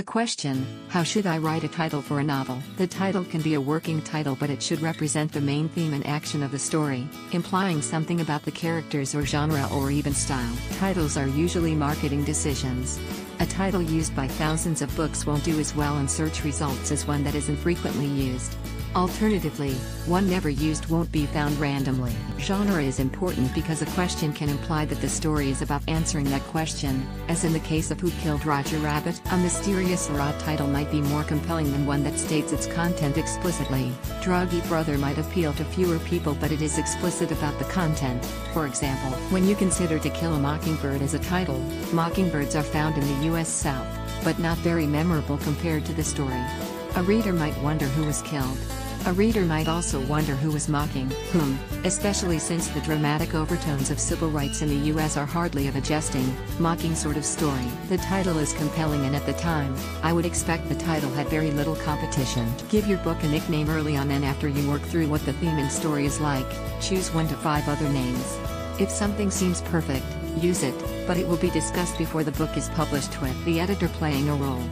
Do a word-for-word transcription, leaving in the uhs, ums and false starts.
The question, how should I write a title for a novel? The title can be a working title, but it should represent the main theme and action of the story, implying something about the characters or genre or even style. Titles are usually marketing decisions. A title used by thousands of books won't do as well in search results as one that isn't frequently used. Alternatively, one never used won't be found randomly. Genre is important because a question can imply that the story is about answering that question, as in the case of Who Killed Roger Rabbit? A mysterious raw title might be more compelling than one that states its content explicitly. Druggy Brother might appeal to fewer people, but it is explicit about the content. For example, when you consider To Kill a Mockingbird as a title, mockingbirds are found in the U S South, but not very memorable compared to the story. A reader might wonder who was killed. A reader might also wonder who was mocking whom, especially since the dramatic overtones of civil rights in the U S are hardly of a jesting, mocking sort of story. The title is compelling, and at the time, I would expect the title had very little competition. Give your book a nickname early on, and after you work through what the theme and story is like, choose one to five other names. If something seems perfect, use it, but it will be discussed before the book is published with the editor playing a role.